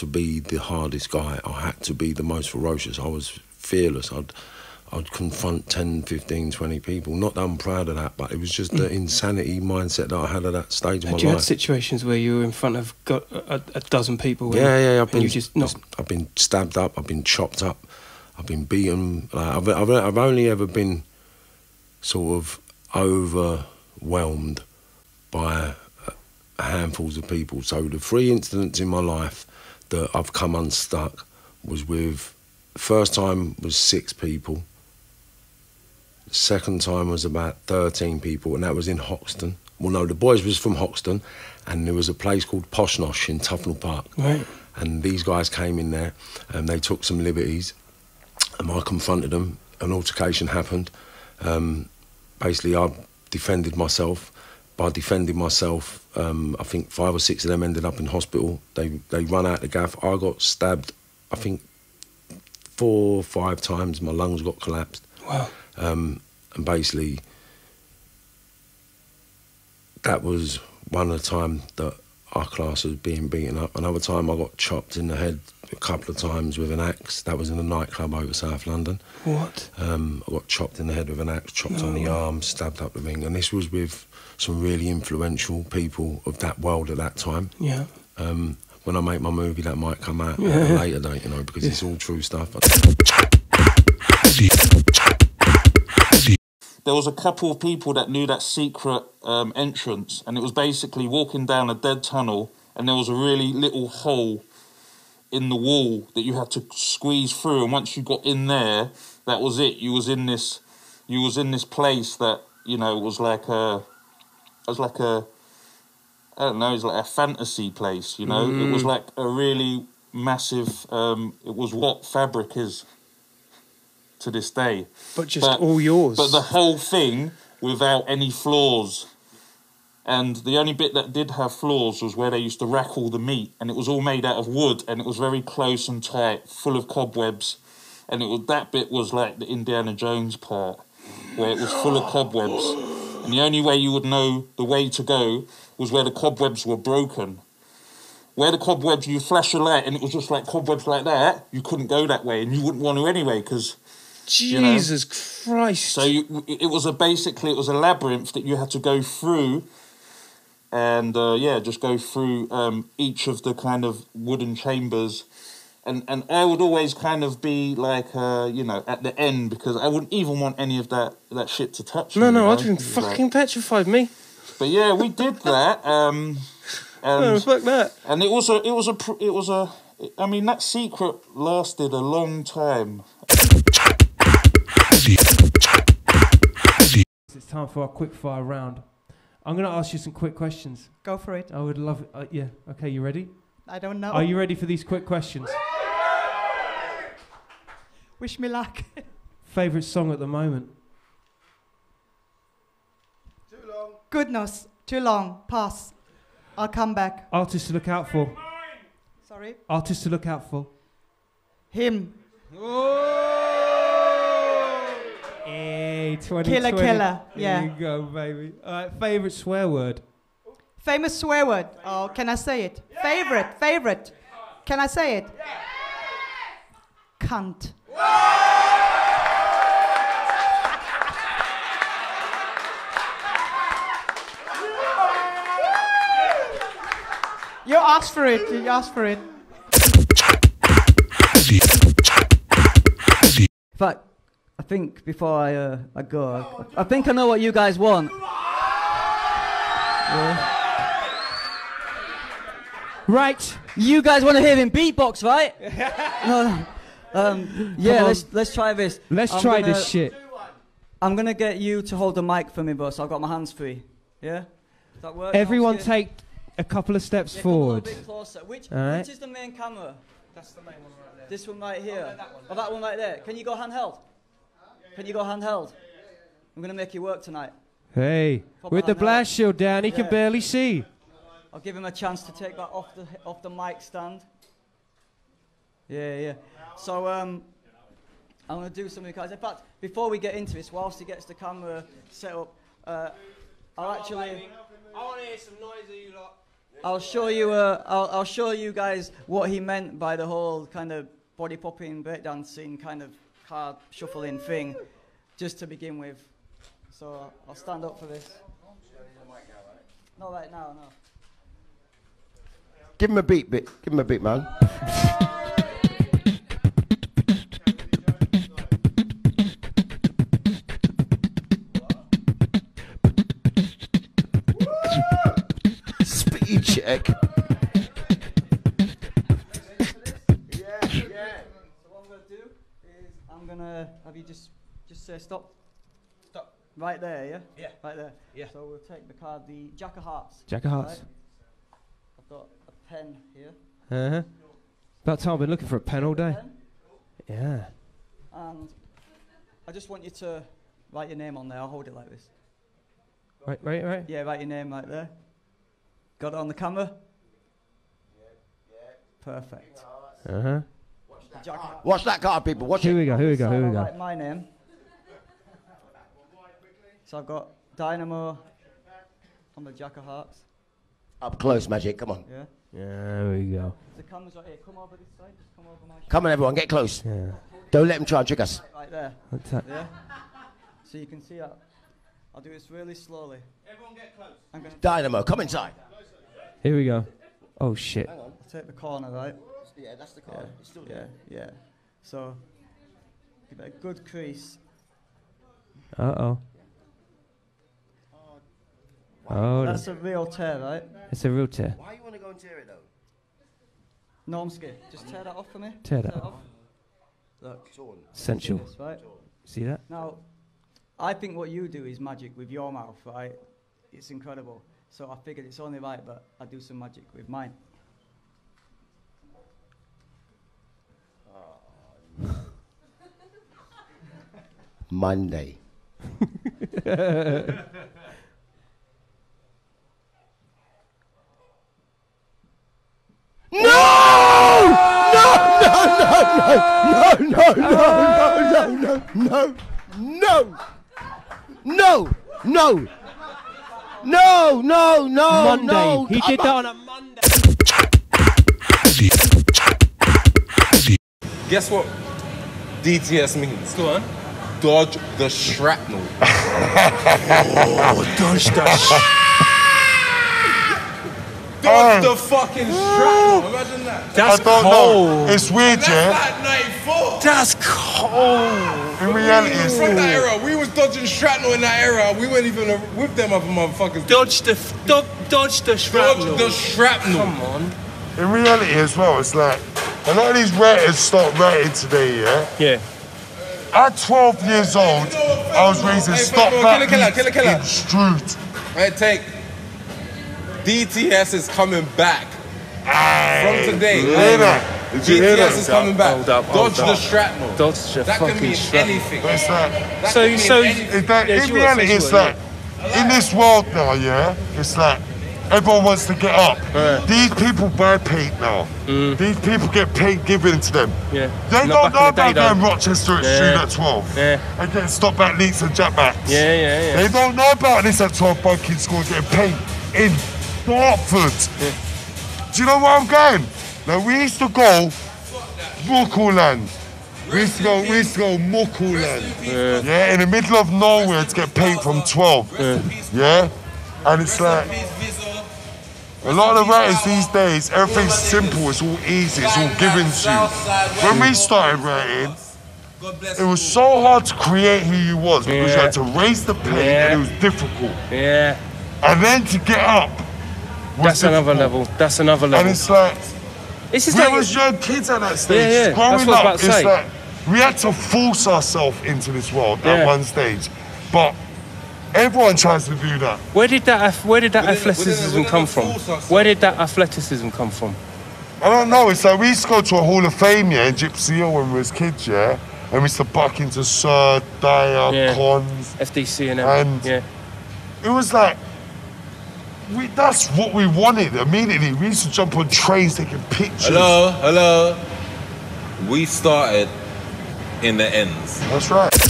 to be the hardest guy. I had to be the most ferocious. I was fearless. I'd confront 10, 15, 20 people. Not that I'm proud of that, but it was just the insanity mindset that I had at that stage of my life. Had you had situations where you were in front of a dozen people? Yeah. I've been stabbed up. I've been chopped up. I've been beaten. Like, I've only ever been sort of overwhelmed by handfuls of people. So the three incidents in my life that I've come unstuck was with... First time was 6 people. Second time was about 13 people, and that was in Hoxton. Well, no, the boys was from Hoxton, and there was a place called Poshnosh in Tufnell Park. Right. And these guys came in there, and they took some liberties, and I confronted them. An altercation happened. Basically, I defended myself. By defending myself, I think 5 or 6 of them ended up in hospital. They run out the gaff. I got stabbed, I think, 4 or 5 times. My lungs got collapsed. Wow. And basically, that was one of the time that our class was being beaten up. Another time I got chopped in the head a couple of times with an axe. That was in a nightclub over South London. What? I got chopped in the head with an axe, chopped on the arm, stabbed up the ring. And this was with some really influential people of that world at that time. Yeah. When I make my movie, that might come out at a later date, you know, because it's all true stuff. There was a couple of people that knew that secret entrance, and it was basically walking down a dead tunnel, and there was a really little hole in the wall that you had to squeeze through, and once you got in there, that was it. You was in this place that, you know, was like a I don't know, it's like a fantasy place, you know? It was like a really massive... it was what Fabric is to this day. But all yours. But the whole thing without any floors. And the only bit that did have floors was where they used to rack all the meat, and it was all made out of wood, and it was very close and tight, full of cobwebs. And it was, that bit was like the Indiana Jones part, where it was full of cobwebs. And the only way you would know the way to go was where the cobwebs were broken. Where the cobwebs, you flash a light and it was just like cobwebs like that, you couldn't go that way, and you wouldn't want to anyway, because... Jesus, you know, Christ! So it was basically a labyrinth that you had to go through, and, yeah, just go through each of the kind of wooden chambers. And I would always kind of be like, you know, at the end, because I wouldn't even want any of that shit to touch me. No, I'd been fucking petrified, me. But yeah, we did that. No, fuck that. And it was a. I mean, that secret lasted a long time. It's time for our quick fire round. I'm going to ask you some quick questions. Go for it. I would love it. Yeah. Okay, you ready? I don't know. Are you ready for these quick questions? Wish me luck. Favourite song at the moment? Too long. Goodness, too long. Pass. I'll come back. Artist to look out for? Sorry? Artist to look out for? Him. Oh! Hey, 2020. Killer, yeah. There you go, baby. Favourite swear word? Famous swear word. Oh, can I say it? Yeah. Favorite. Can I say it? Yeah. Cunt. You asked for it. You asked for it. In fact, I think before I go, I think I know what you guys want. Yeah. Right, you guys want to hear him beatbox, right? Yeah, let's try this. Let's try this shit. I'm gonna get you to hold the mic for me, boss. So I've got my hands free. Yeah. Does that work? Everyone, take a couple of steps forward. A bit closer. Which is the main camera? That's the main one right there. This one right here. Oh, no, that one. Or that one right there. Can you go handheld? Can you go handheld? I'm gonna make you work tonight. Hey, with the blast shield down, he can barely see. I'll give him a chance to take that off the mic stand. Yeah. So I'm gonna do something, guys. In fact, before we get into this, whilst he gets the camera set up, I'll actually. I want to hear some noise of you lot. I'll show you guys what he meant by the whole kind of body popping, breakdancing kind of card shuffling thing, just to begin with. So I'll stand up for this. Not right now, no. Give him a beat, give him a beat, man. Speed check. So what I'm gonna do is I'm gonna have you just say stop. Stop. Right there, yeah? Yeah. Right there. Yeah. So we'll take the card, the Jack of Hearts. Jack of Hearts. Right? I've got a pen here. Uh-huh. About time I've been looking for a pen all day. Pen. Yeah. And I just want you to write your name on there. I'll hold it like this. Right? Yeah, write your name right there. Got it on the camera? Yeah. Perfect. Uh-huh. Watch that card, people. Watch it. Here we go. I'll write my name. So I've got Dynamo on the Jack of Hearts. Up close, Magic, come on. Yeah. Yeah, there we go. The camera's right here. Come over this side. Just come over my shoulder. Come on, everyone, get close. Yeah. Don't let them try and trick us. Right there. Yeah. So you can see that. I'll do this really slowly. Everyone get close. I'm gonna Dynamo, come inside. Here we go. Oh, shit. Hang on. I'll take the corner, right? Yeah, that's the corner. Yeah. It's still there. Yeah. So, give it a good crease. Uh-oh. Oh, that's a real tear, right? It's a real tear. Why you want to go and tear it, though? Normski, just tear that off for me. Tear that off. Look. Torn. Essential. See this, right? See that? Now, I think what you do is magic with your mouth, right? It's incredible. So I figured it's only right, but I do some magic with mine. Monday. No! No! Monday. He did that on a Monday. Guess what DTS means? Go on. Dodge the shrapnel. Oh, dodge the shrapnel. Dodge the fucking shrapnel. Imagine that. That's cold. Know. It's weird, yeah. That's like 94. That's cold. In reality, it's from that era. We was dodging shrapnel in that era. We weren't even with them other motherfuckers. Dodge the shrapnel. Dodge the shrapnel. Come on. In reality, as well, it's like a lot of these writers start writing today, yeah. Yeah. At 12 years old, I was raised in stop that extrude. Right, take. DTS is coming back. Aye. From today. DTS is coming back. Hold up. Dodge the shrapnel. Dodge the fucking shrapnel. That can mean anything. So in reality, it's like, in this world now, yeah, it's like, everyone wants to get up. Yeah. These people buy paint now. Mm. These people get paint given to them. Yeah. They don't know about going Rochester at Street at 12. Yeah. And getting stopped back leaks and jackbacks. Yeah. They don't know about this at 12 by kids school getting paint in Dartford. Yeah. Do you know where I'm going? Now we used to go Muckleland. We used to go Muckleland. Yeah, in the middle of nowhere to get paint from 12. Yeah? And it's like a lot of the writers these days, everything's simple, it's all easy, it's all given to you. When we started writing, it was so hard to create who you was because you had to raise the paint and it was difficult. Yeah. And then to get up. That's another level. And it's like, we was young kids at that stage. Yeah. Growing up, it's like, we had to force ourselves into this world at one stage. But everyone tries to do that. Where did that athleticism come from? I don't know. It's like, we used to go to a Hall of Fame, yeah, in Gypsy Hill when we was kids, yeah? And we used to buck into Sir, Dyer, Cons. FDC and everything, yeah. It was like, that's what we wanted immediately. We used to jump on trains taking pictures. Hello. We started in the ends. That's right.